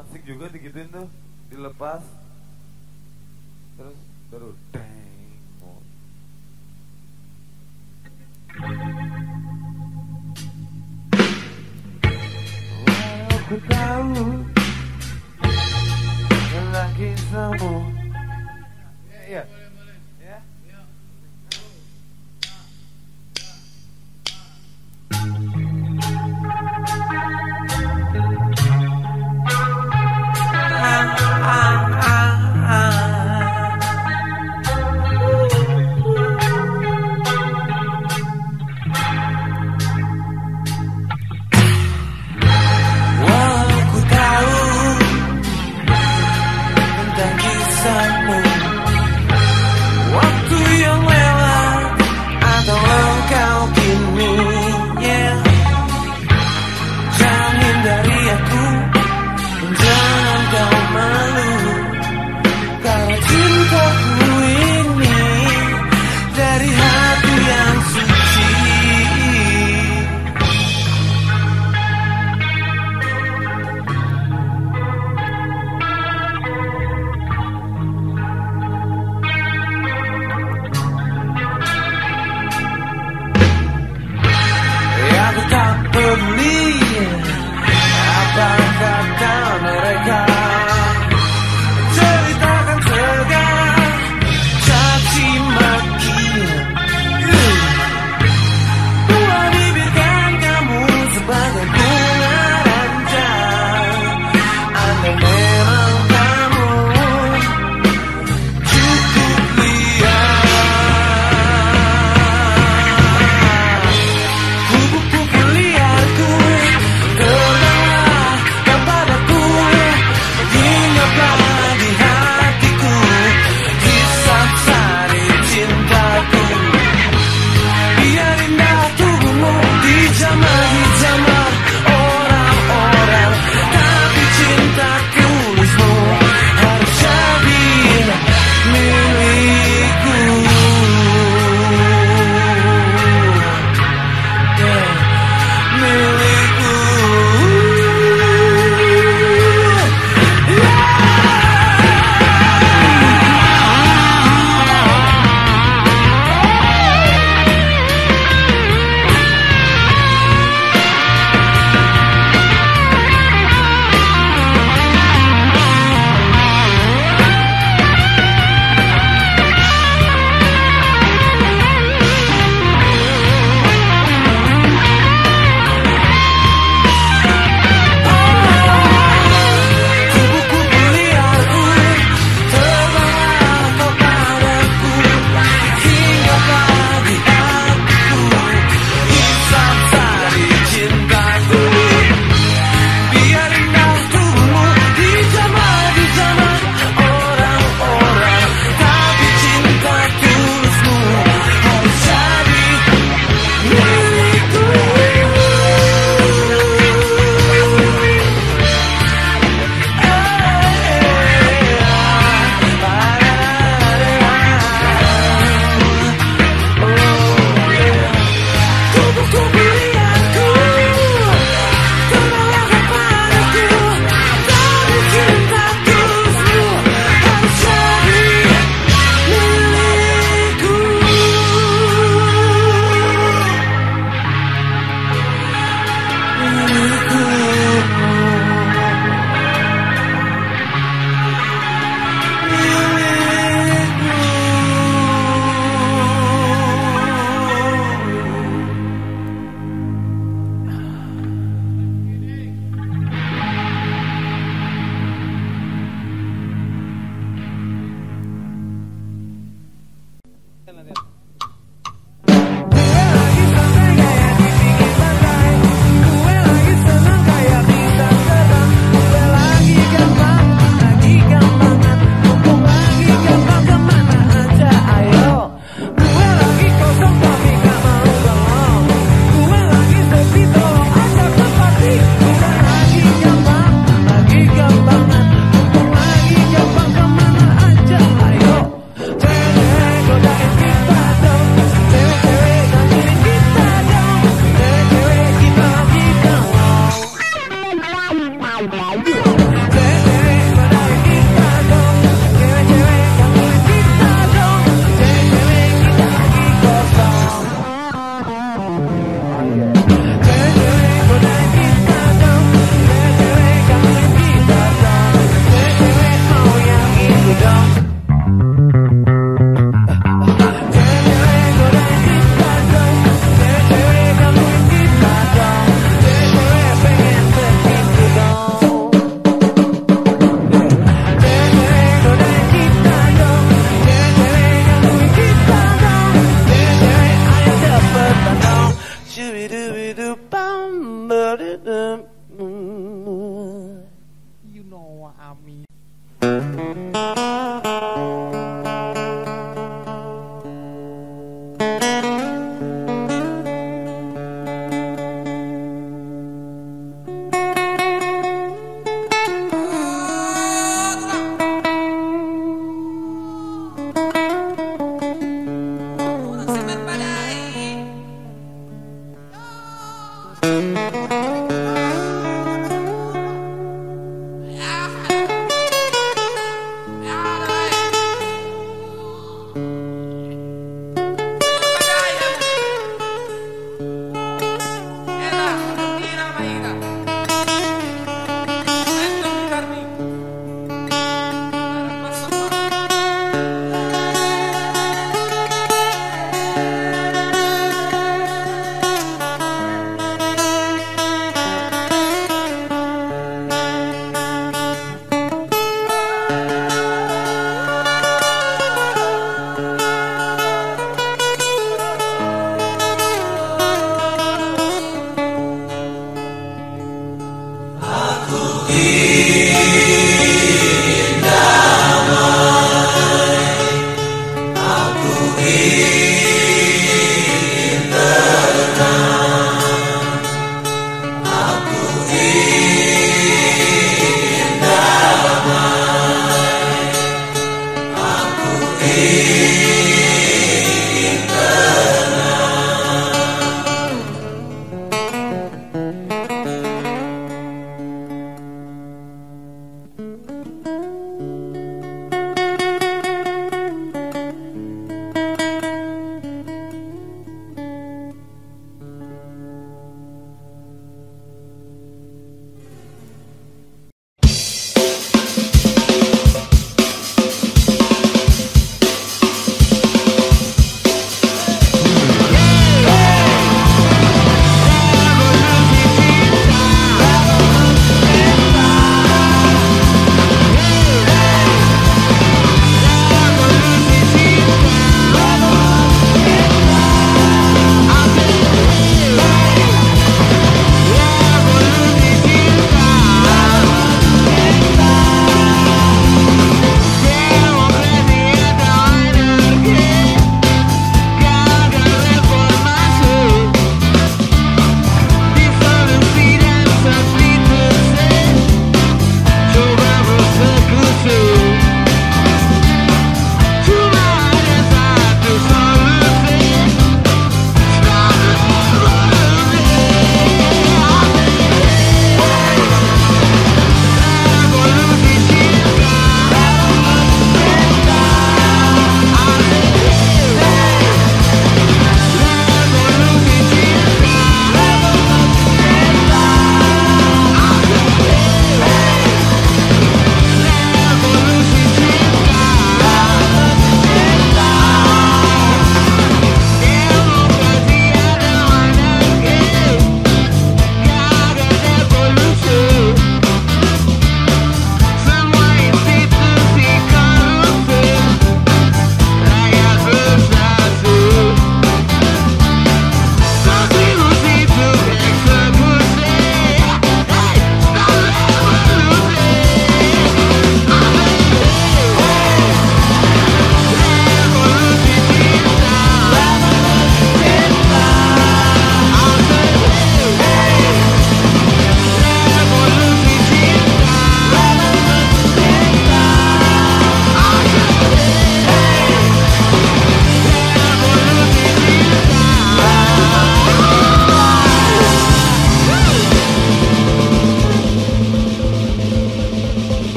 Asik juga digituin tuh, dilepas terus baru dang mod. Oh, aku tahu lagi kamu. Iya.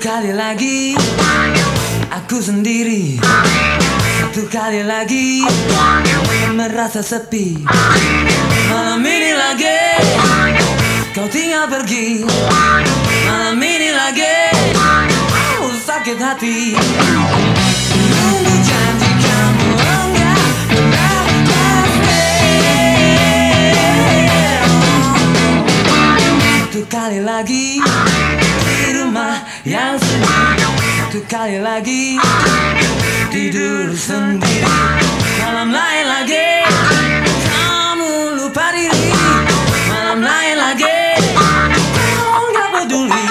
Sekali lagi aku sendiri. Satu kali lagi merasa sepi. Malam ini lagi kau tinggal pergi. Malam ini lagi aku sakit hati. Nunggu janji kamu enggak mendapatkan. Satu kali lagi di rumah yang sunyi. Satu kali lagi tidur sendiri. Malam lain lagi kamu lupa diri. Malam lain lagi kau nggak peduli.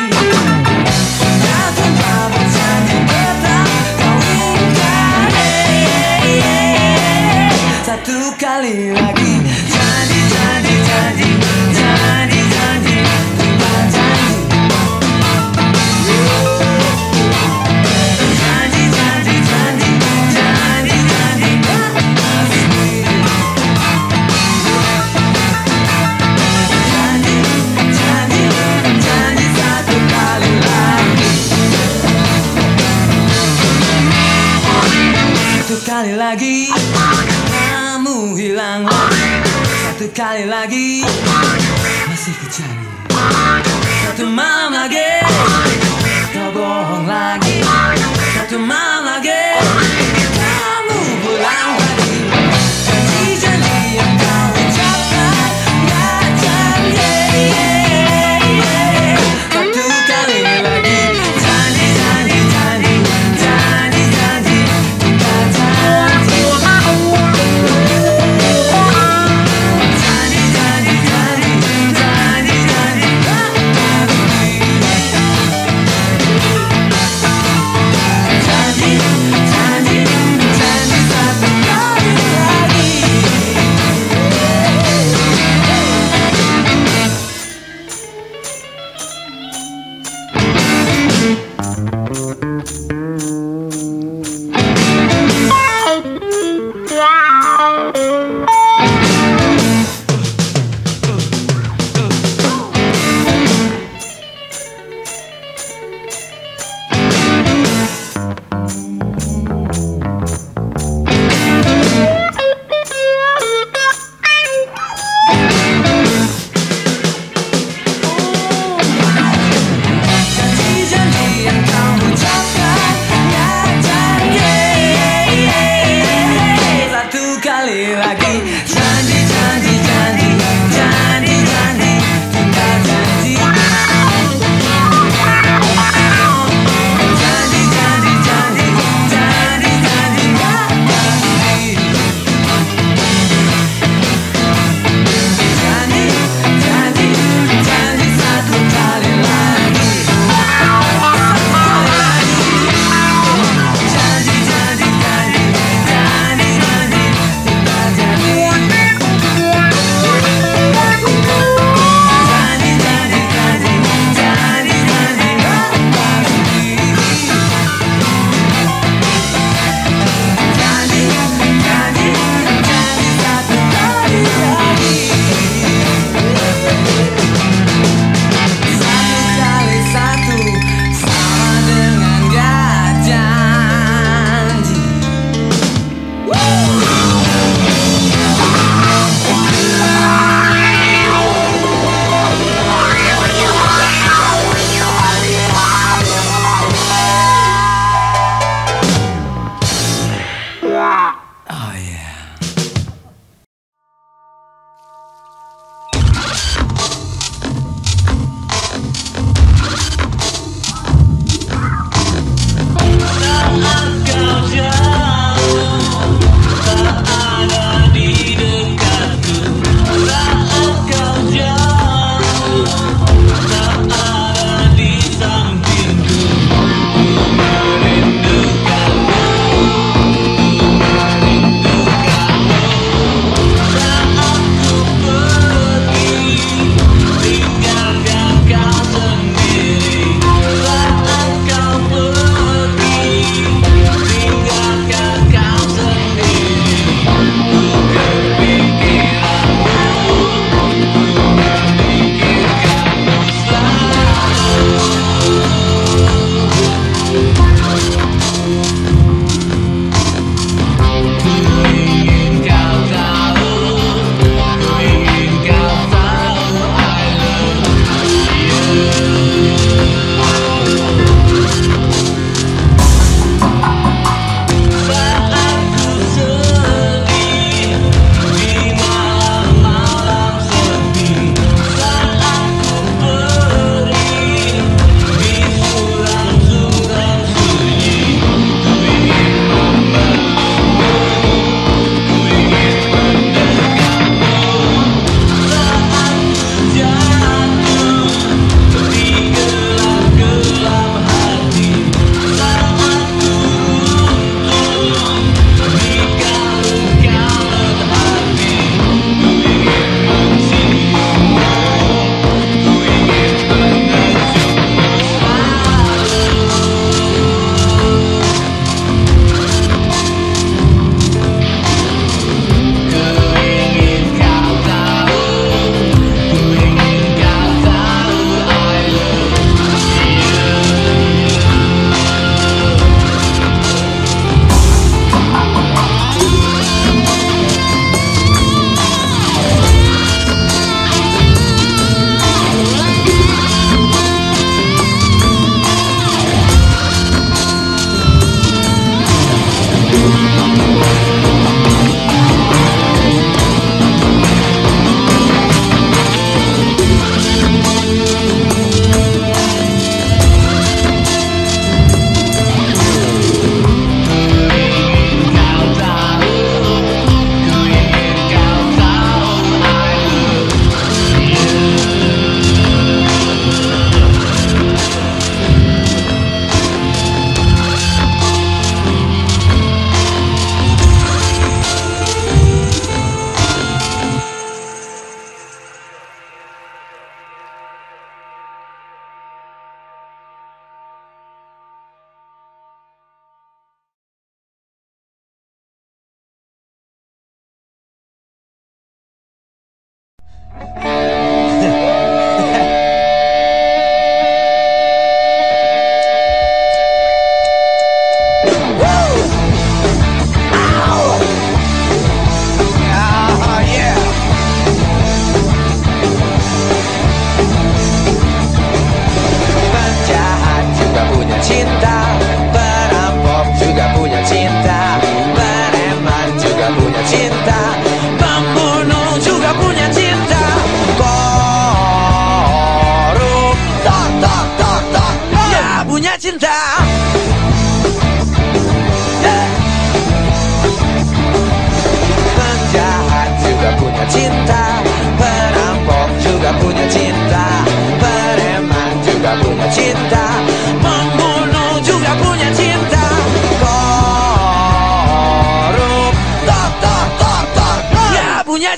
Kau coba berjanji tetap kau ingkari. Satu kali lagi janji, janji, janji, janji, janji, janji. Satu kali lagi kamu hilang. Satu kali lagi masih kucari. Satu malam lagi kau bohong lagi. Satu malam lagi kamu pulang lagi. Janji-janji yang kau ucapkan gak jadi. Satu kali lagi janji, janji, janji, janji, janji.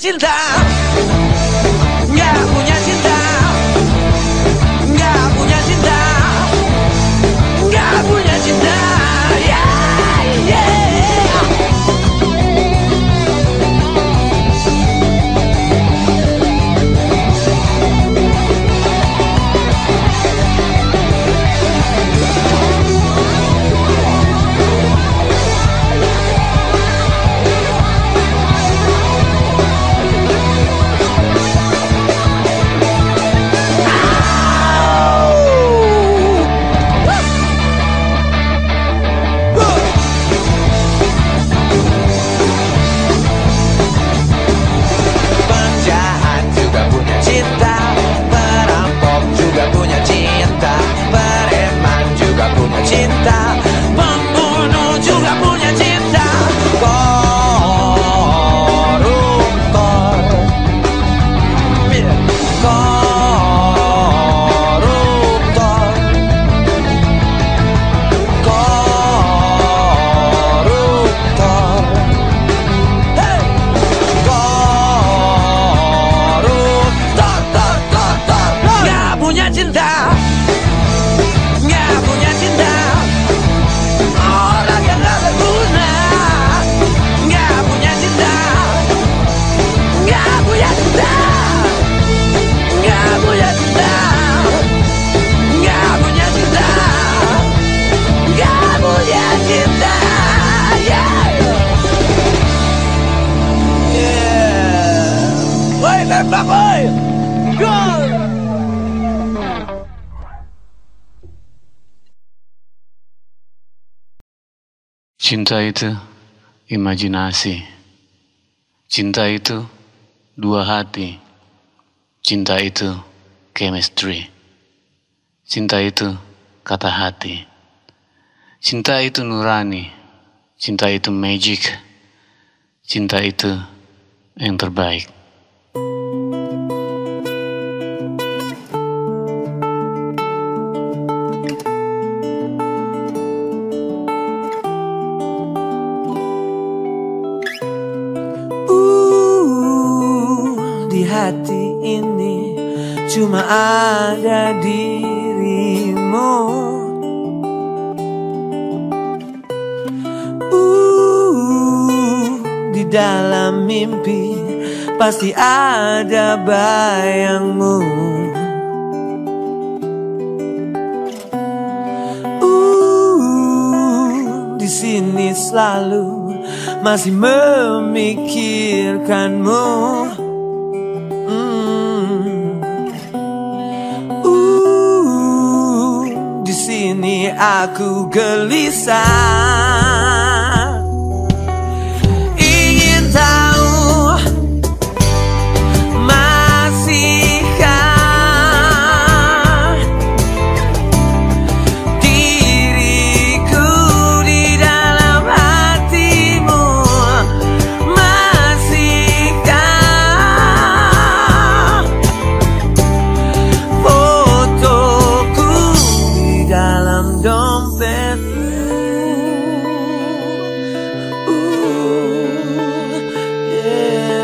cinta, nggak punya cinta, nggak punya cinta, nggak punya cinta, ya, ya. Cinta itu imajinasi, cinta itu dua hati, cinta itu chemistry, cinta itu kata hati, cinta itu nurani, cinta itu magic, cinta itu yang terbaik. Hati ini cuma ada dirimu. Di dalam mimpi pasti ada bayangmu. Di sini selalu masih memikirkanmu. Ini aku gelisah, ingin tahu masihkah diriku di dalam hatimu, masihkah fotoku di dalam dompetmu. Yeah.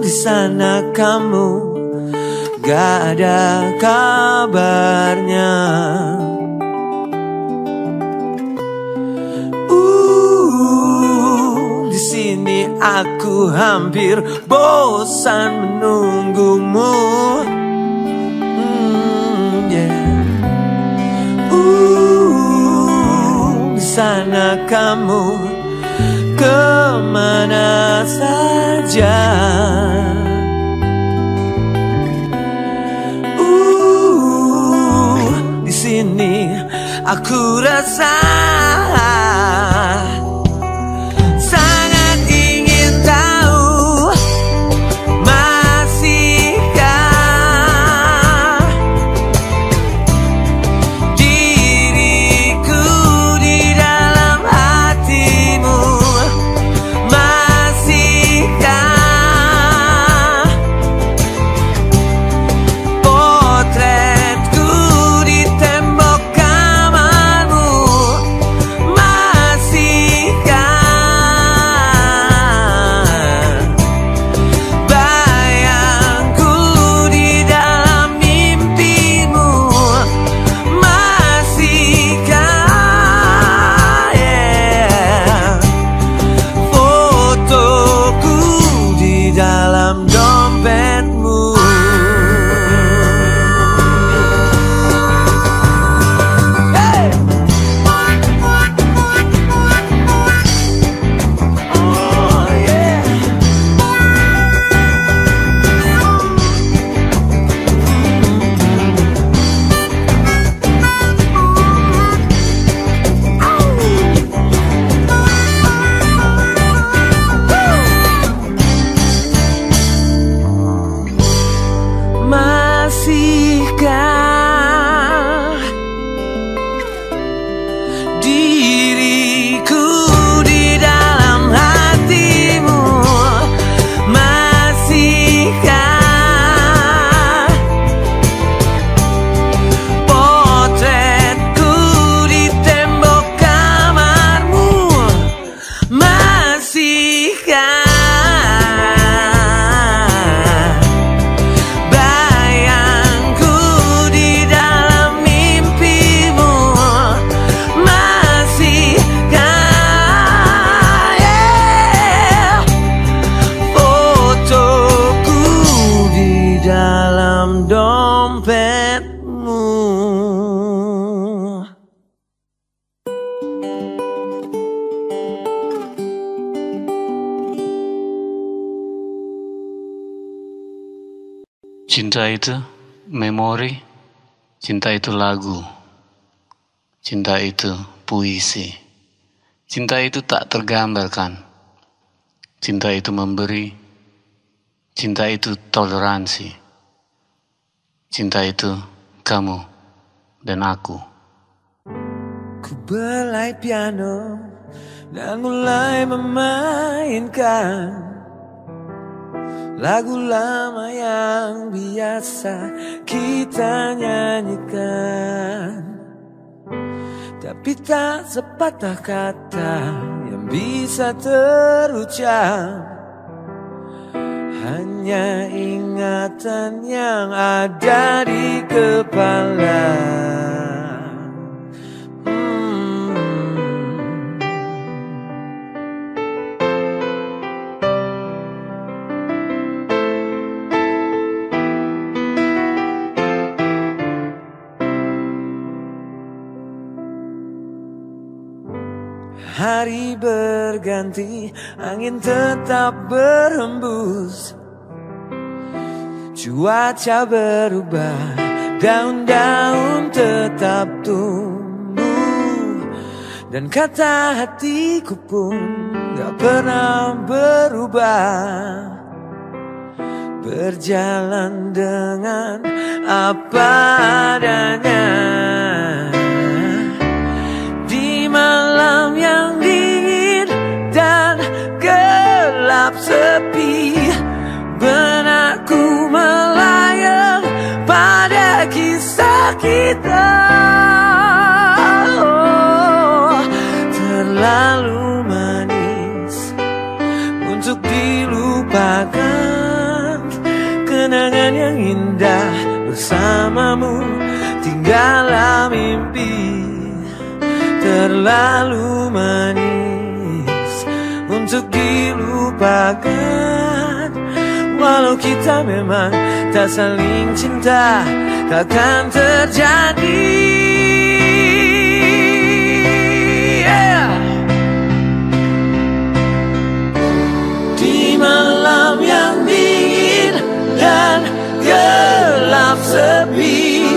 Di sana kamu gak ada kabarnya. Aku hampir bosan menunggumu. Di sana kamu kemana saja. Di sini aku rasa. Potretku di tembok Cinta itu memori, cinta itu lagu, cinta itu puisi, cinta itu tak tergambarkan, cinta itu memberi, cinta itu toleransi, cinta itu kamu dan aku. Ku belai piano dan mulai memainkan lagu lama yang biasa kita nyanyikan, tapi tak sepatah kata yang bisa terucap, hanya ingatan yang ada di kepala. Hari berganti, angin tetap berhembus, cuaca berubah, daun-daun tetap tumbuh, dan kata hatiku pun gak pernah berubah, berjalan dengan apa adanya. Malam yang dingin dan gelap sepi, benakku melayang pada kisah kita. Oh, terlalu manis untuk dilupakan, kenangan yang indah bersamamu tinggallah mimpi. Terlalu manis untuk dilupakan, walau kita memang tak saling cinta, takkan terjadi. Di malam yang dingin dan gelap sepi,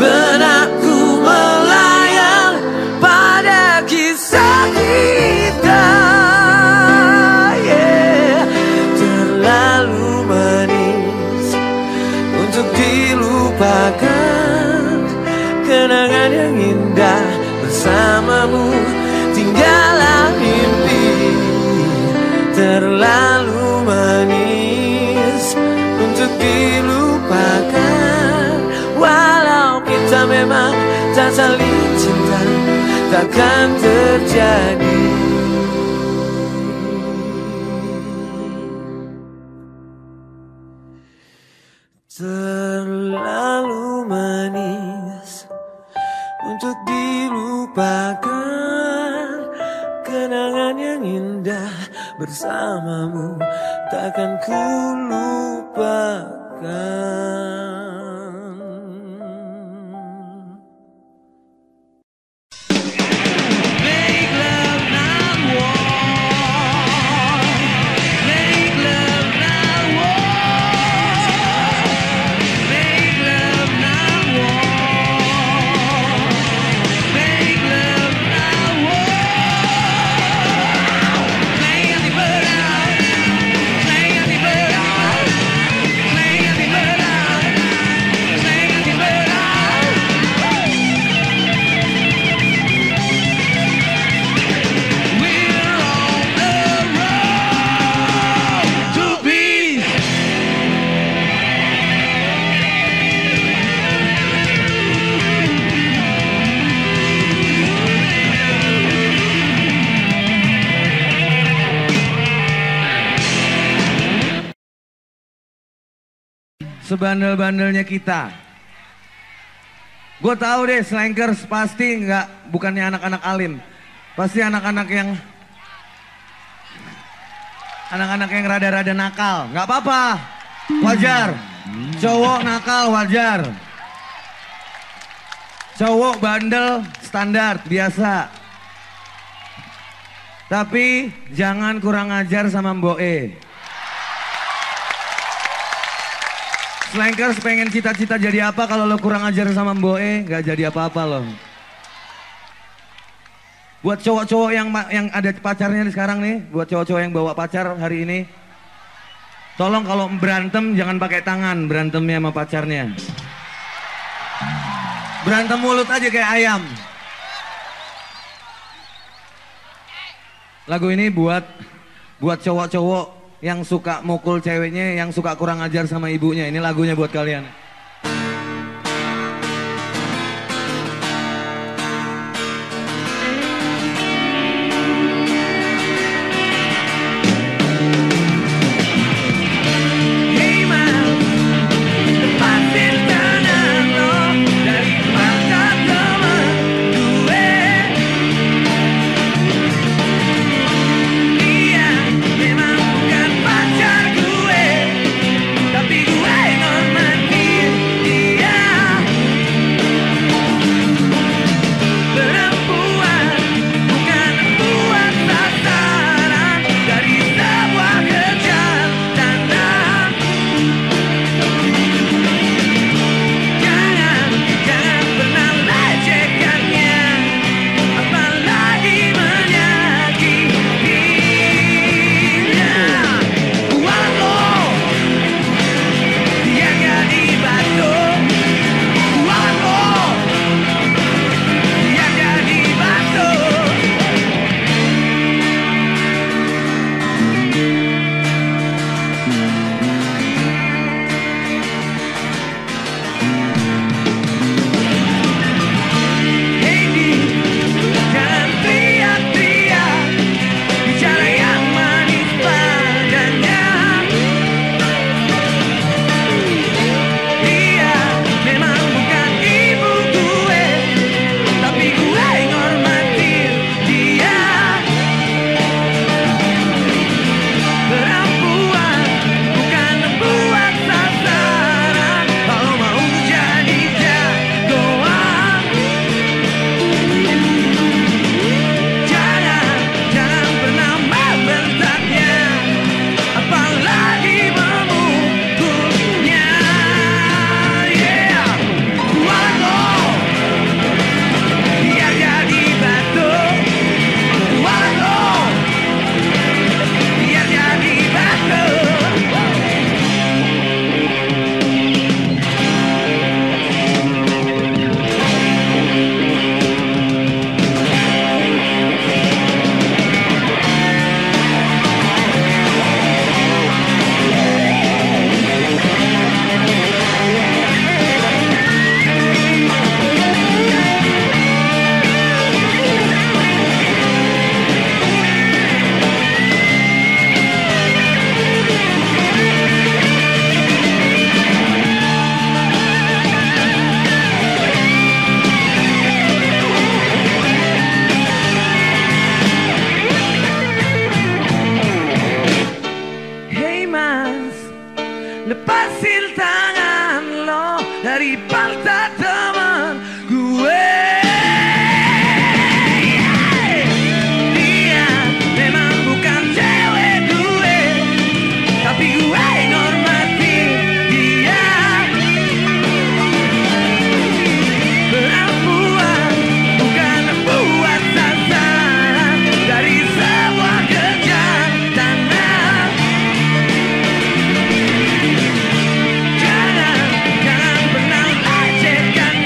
benakku melayang pada kisah kita, yeah. Terlalu manis untuk dilupakan, kenangan yang indah bersamamu tinggallah mimpi. Terlalu manis untuk dilupakan, walau kita memang tak saling cinta, takkan terjadi. Terlalu manis untuk dilupakan, kenangan yang indah bersamamu takkan ku lupakan. Sebandel-bandelnya kita, gue tahu deh slankers pasti nggak, bukannya anak-anak alim, pasti anak-anak yang rada-rada nakal. Nggak apa-apa, wajar. Cowok nakal wajar, cowok bandel standar biasa. Tapi jangan kurang ajar sama Mboe. Slankers pengen cita-cita jadi apa? Kalau lo kurang ajar sama Mboe, gak jadi apa-apa lo. Buat cowok-cowok yang ada pacarnya sekarang nih, buat cowok-cowok yang bawa pacar hari ini, tolong kalau berantem jangan pakai tangan berantemnya sama pacarnya. Berantem mulut aja kayak ayam. Lagu ini buat cowok-cowok yang suka mukul ceweknya, yang suka kurang ajar sama ibunya. Ini lagunya buat kalian. Lepasin tangan lo dari pantat teman gue. Dia memang bukan cewek gue, tapi gue hormati dia. Perempuan bukan buat sasaran dari sebuah kejantanan. Jangan pernah ajakan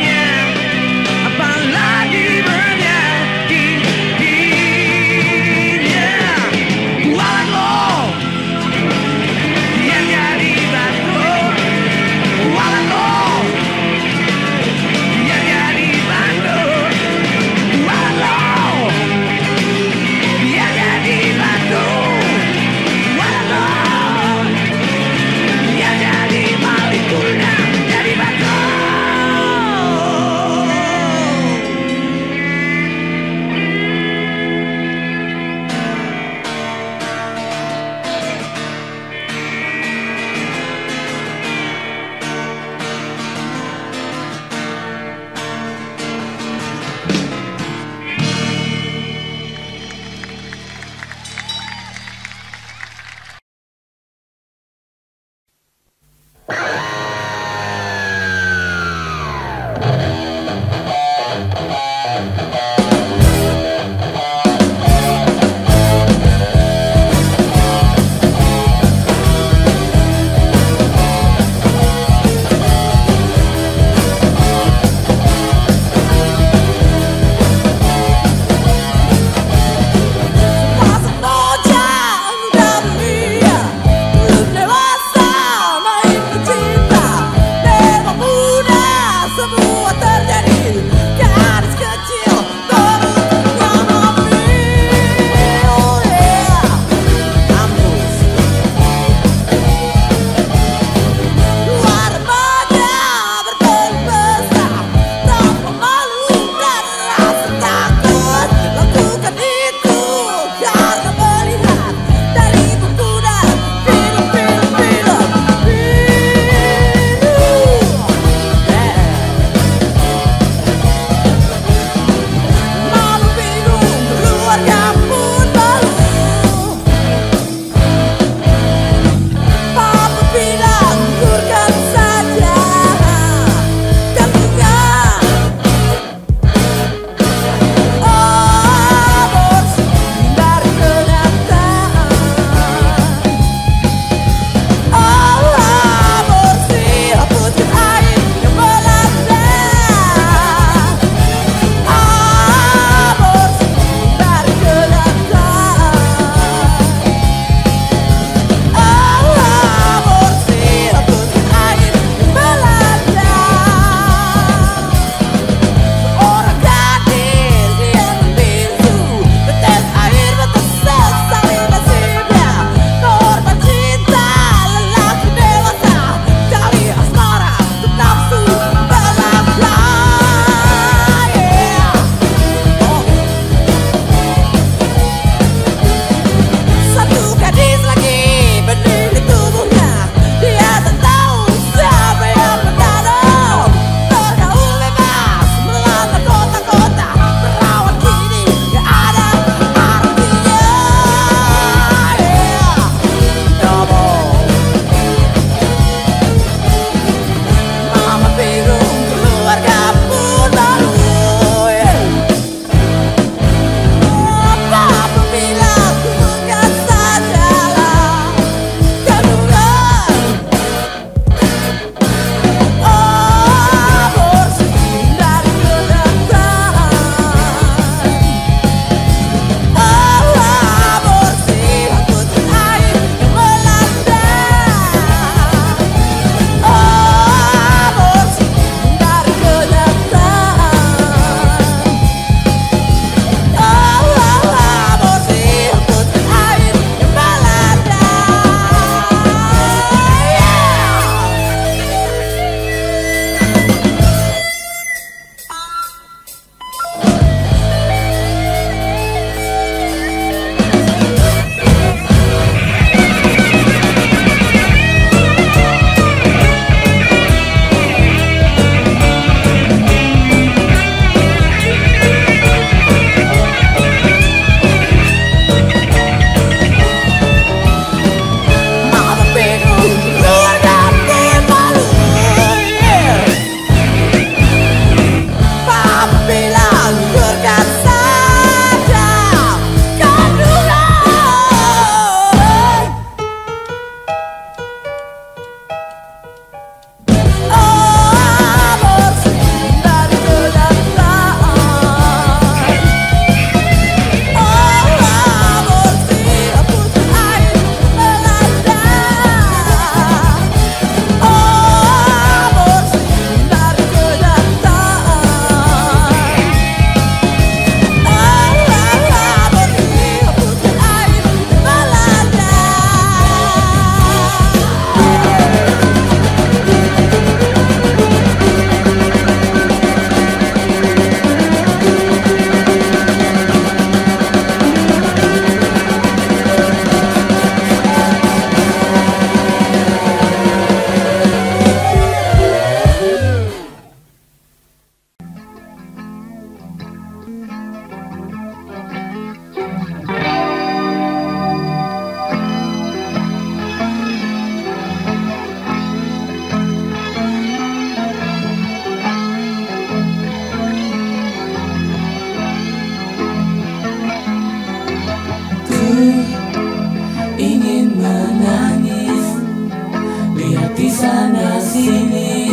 di sana sini,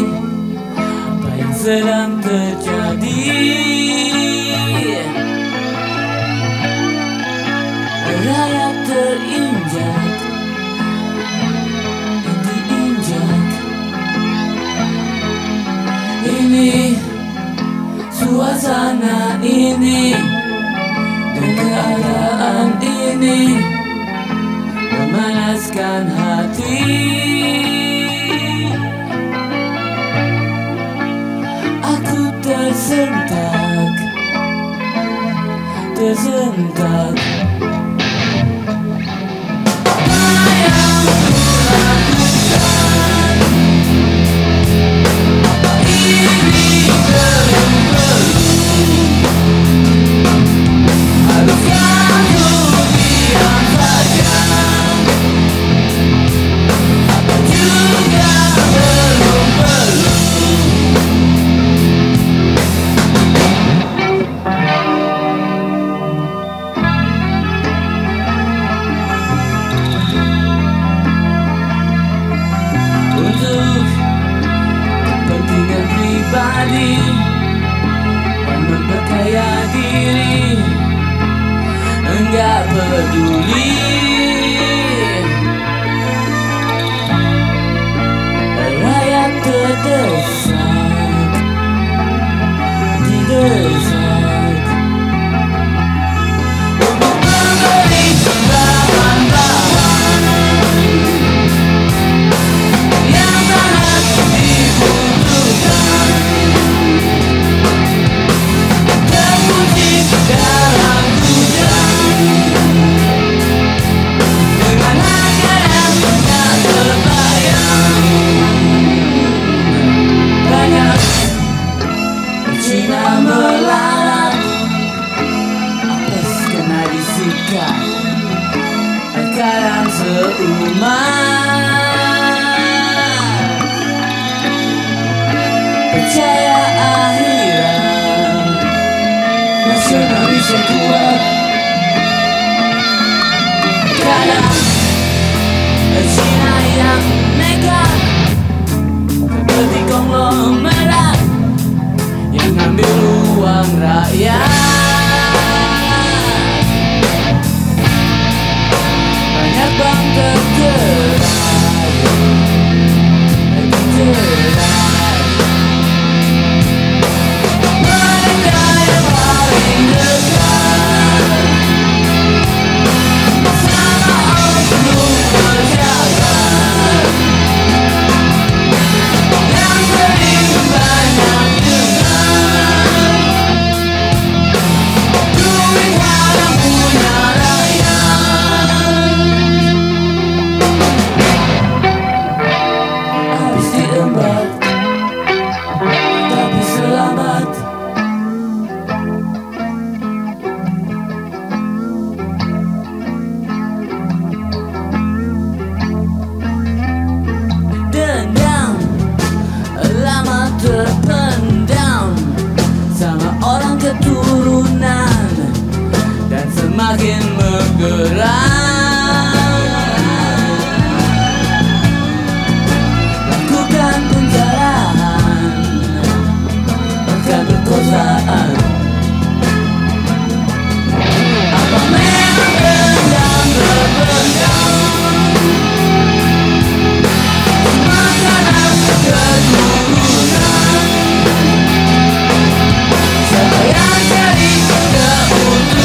apa yang sedang terjadi? Rakyat terinjak, diinjak. Ini suasana ini dan keadaan ini memanaskan hati. Aku tersentak, tersentak. Dan memperkaya diri, enggak peduli. Rakyat terdesak, didesak. Untuk memberi bahan-bahan yang sangat dibutuhkan. Sekarang seumat percaya akhirat, nasional bisa kuat karena Cina yang nekat seperti konglomerat yang ngambil uang rakyat. Terpendam sama orang keturunan dan semakin menggeram. Lakukan penjarahan, bahkan perkosaan. Apa memang dendam terpendam? Makanan keturunan. Yang dari keuntungan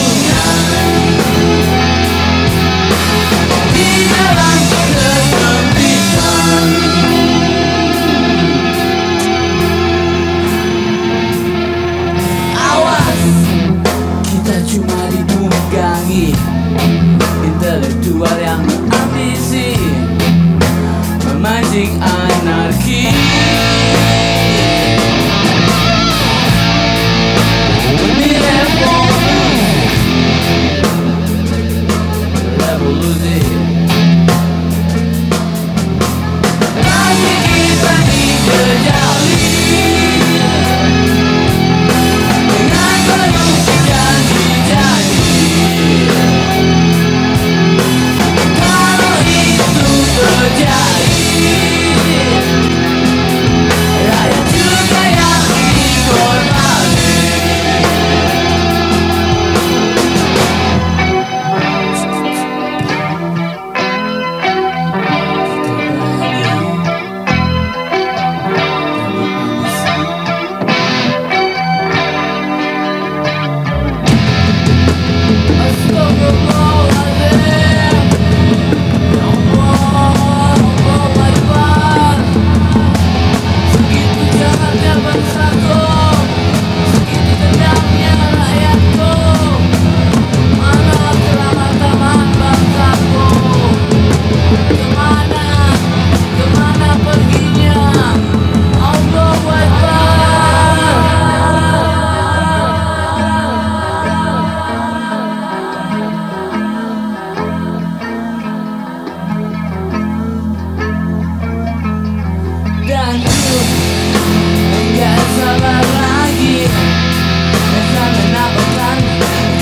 menabungkan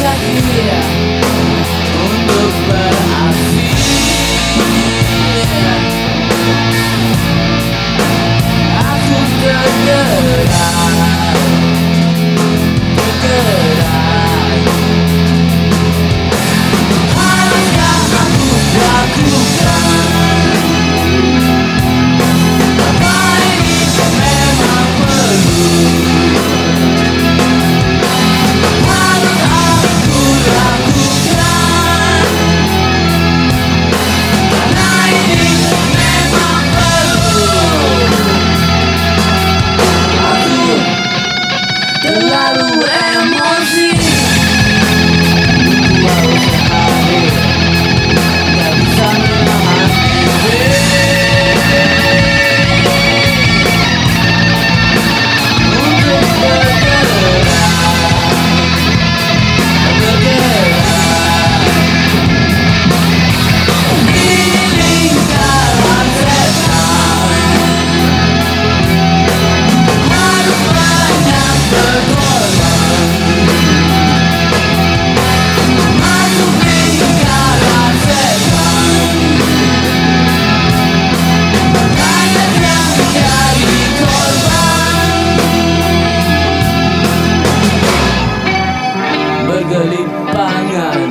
kaki untuk beraksi. Aku tergerak. Haruskah aku lakukan? Gelimpangan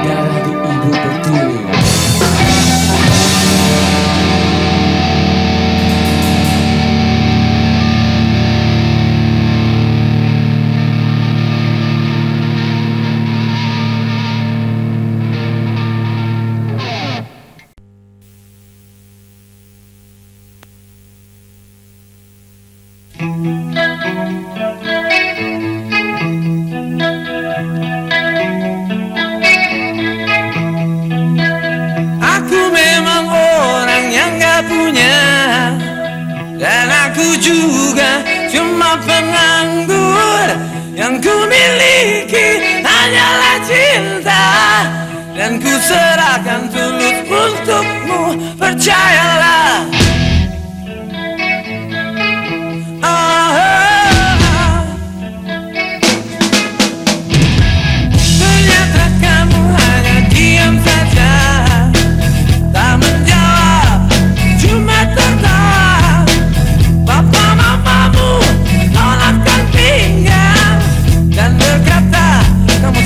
darah di ibu pertiwi.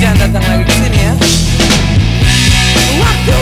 Jangan datang lagi ke sini ya. Waktu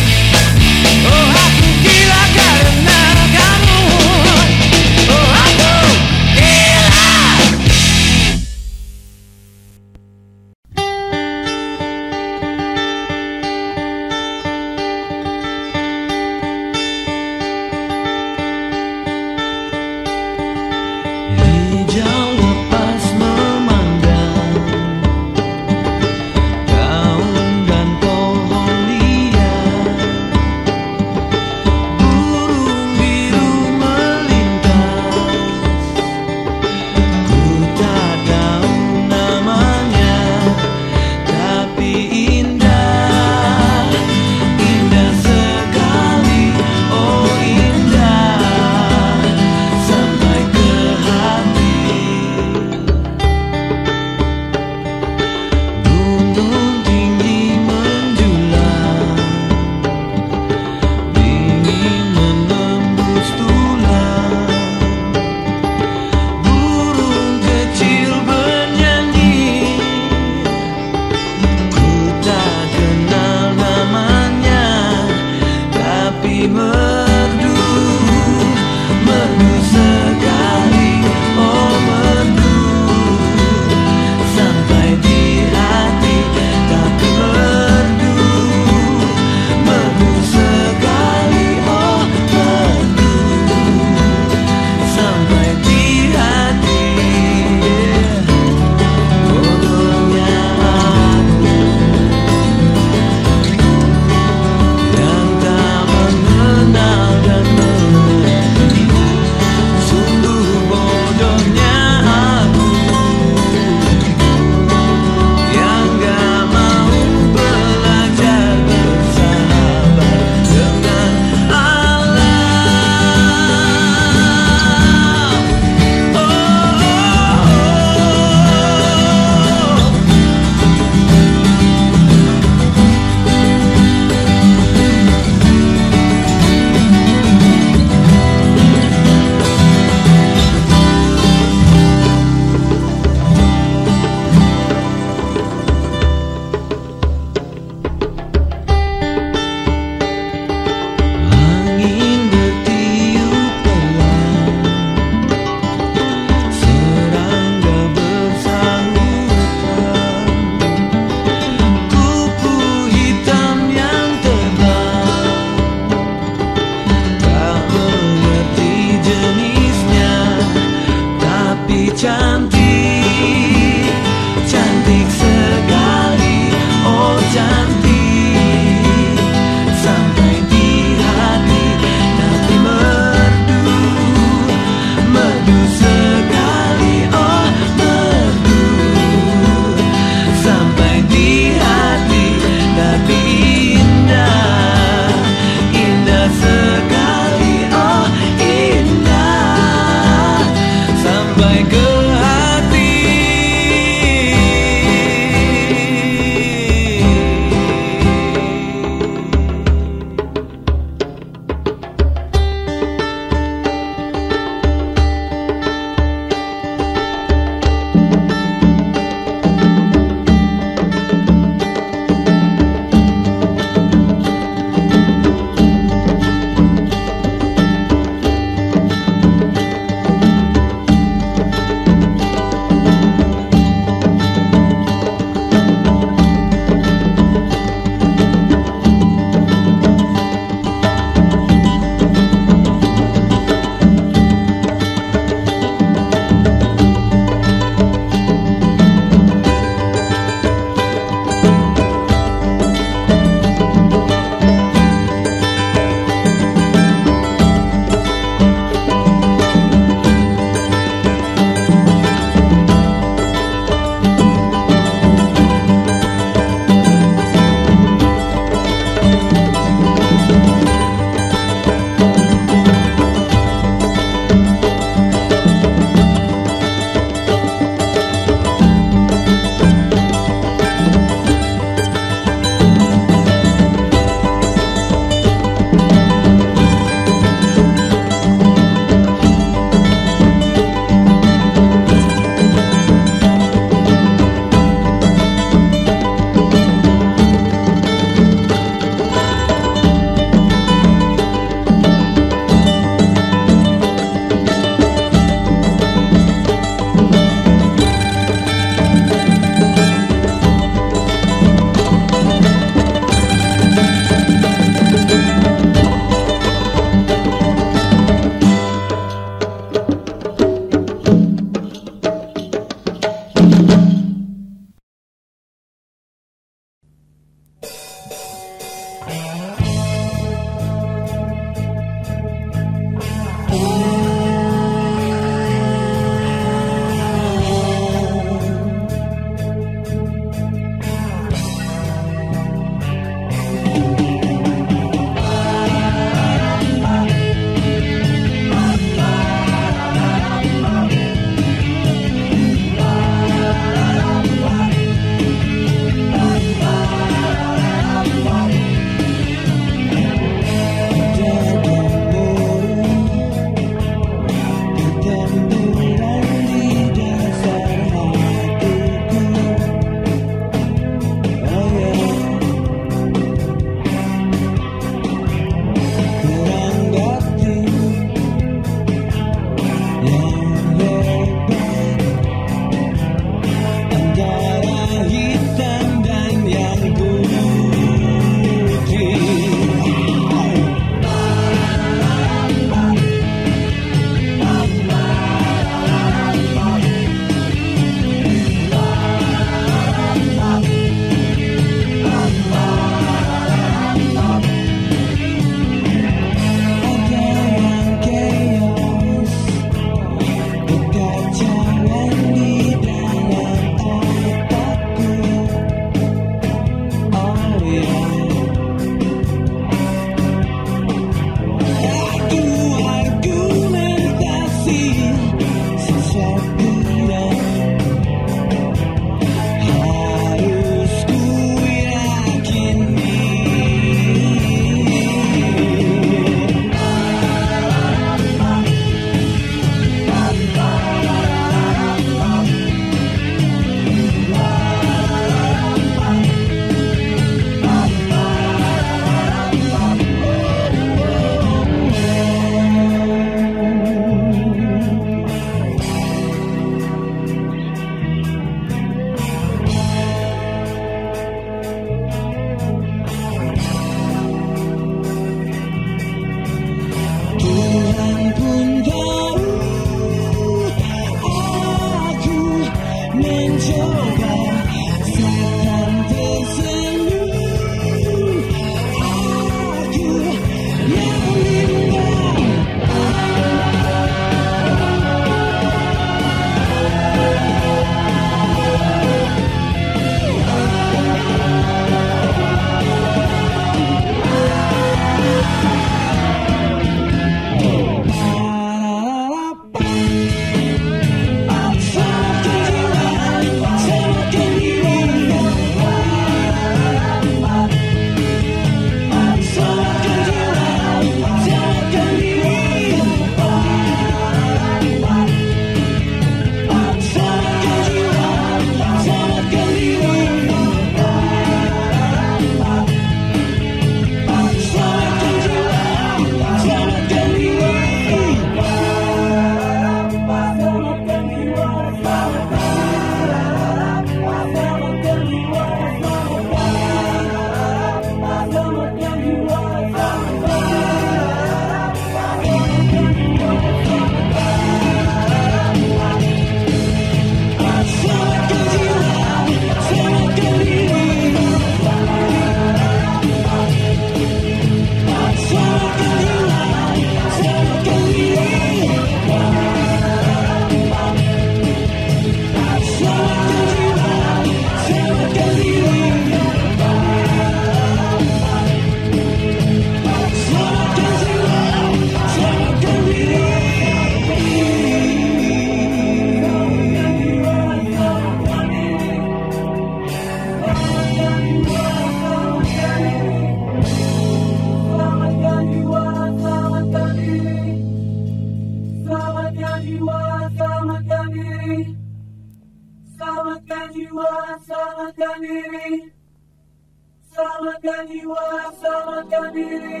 Selamatkan jiwa, selamatkan diri.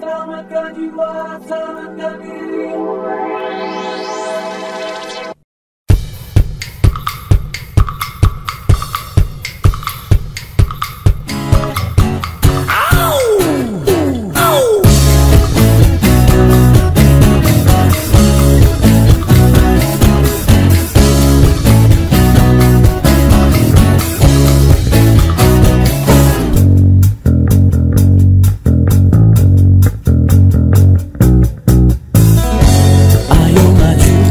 Selamatkan jiwa, selamatkan diri. Ayo maju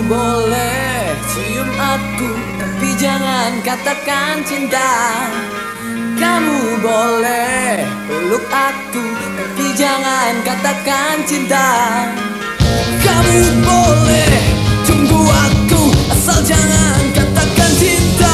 boleh cium aku, tapi jangan katakan cinta. Kamu boleh peluk aku, tapi jangan katakan cinta. Kamu boleh tunggu aku, asal jangan katakan cinta.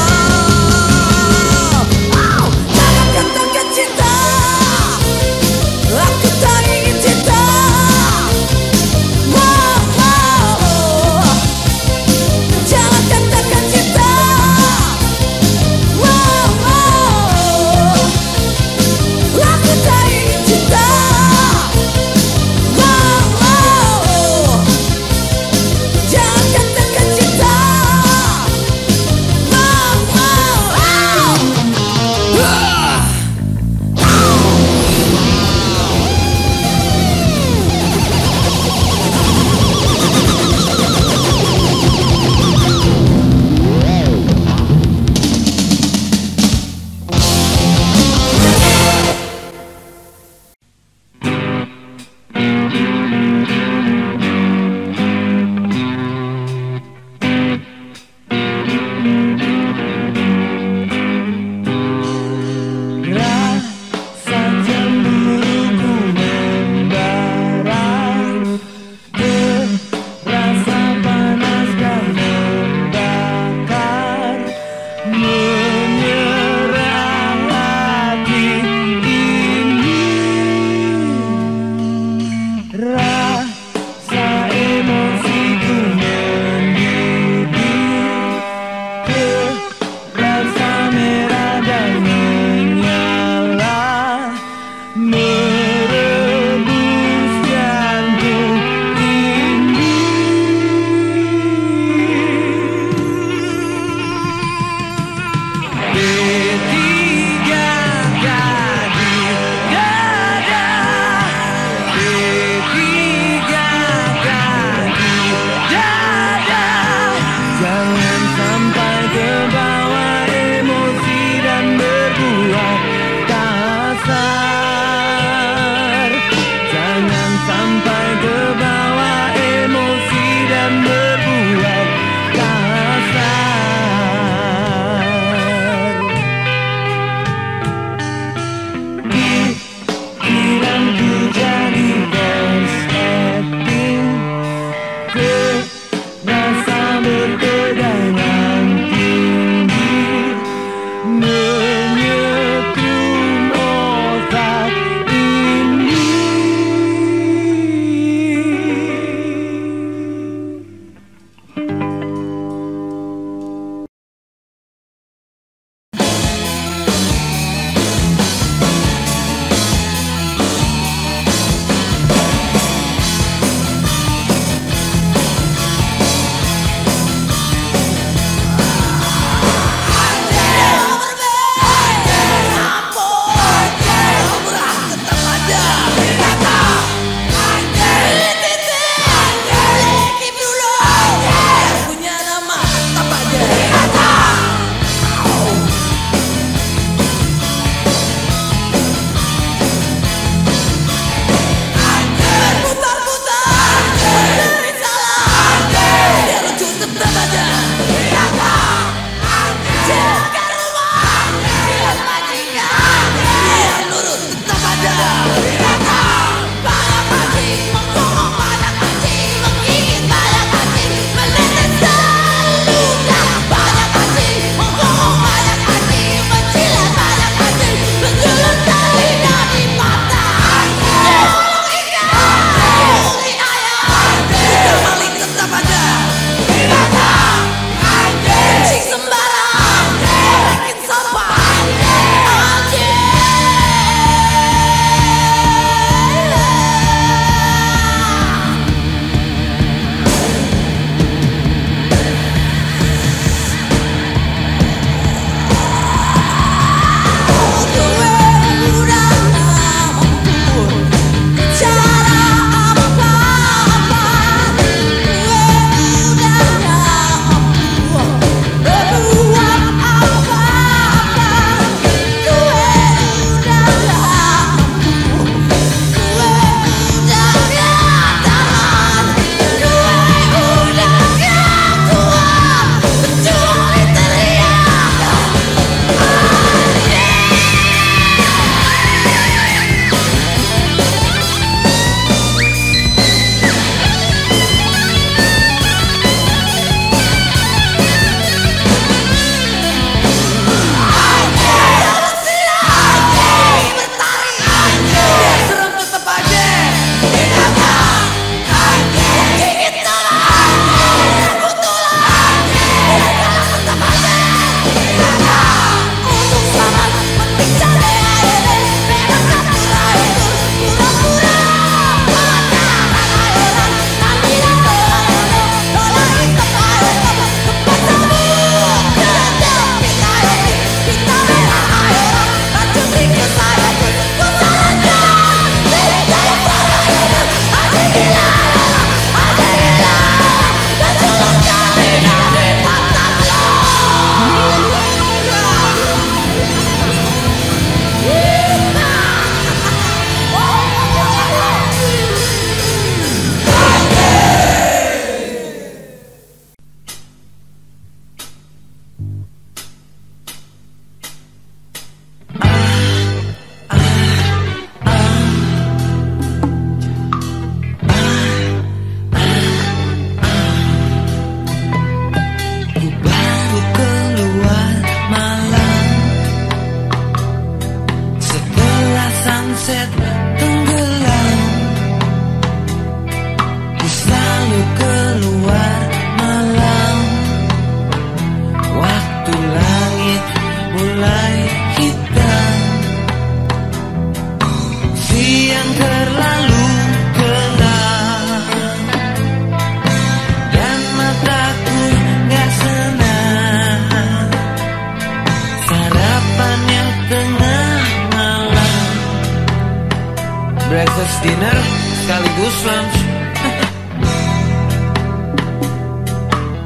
breakfast, dinner, sekaligus lunch.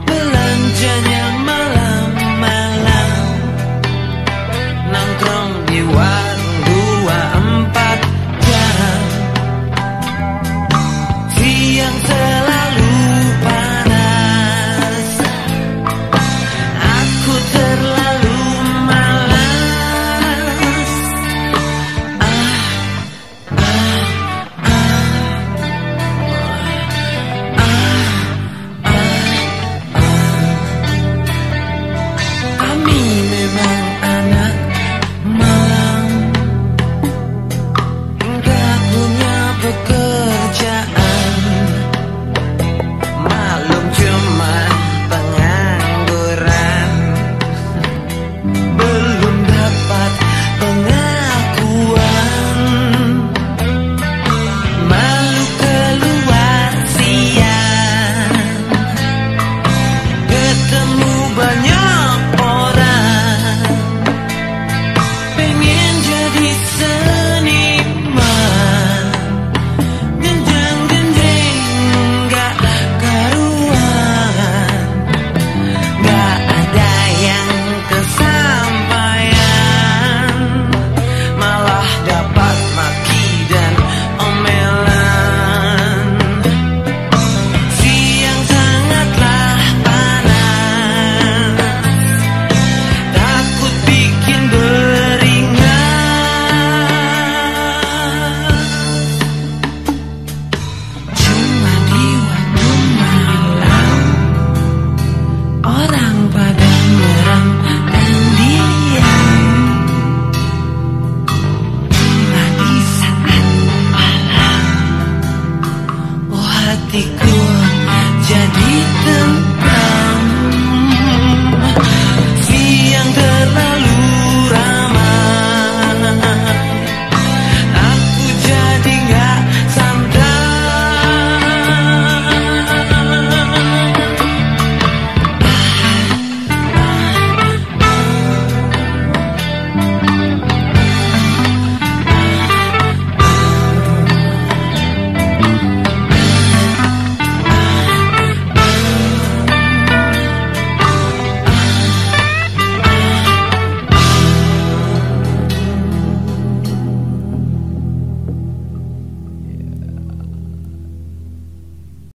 Belanjanya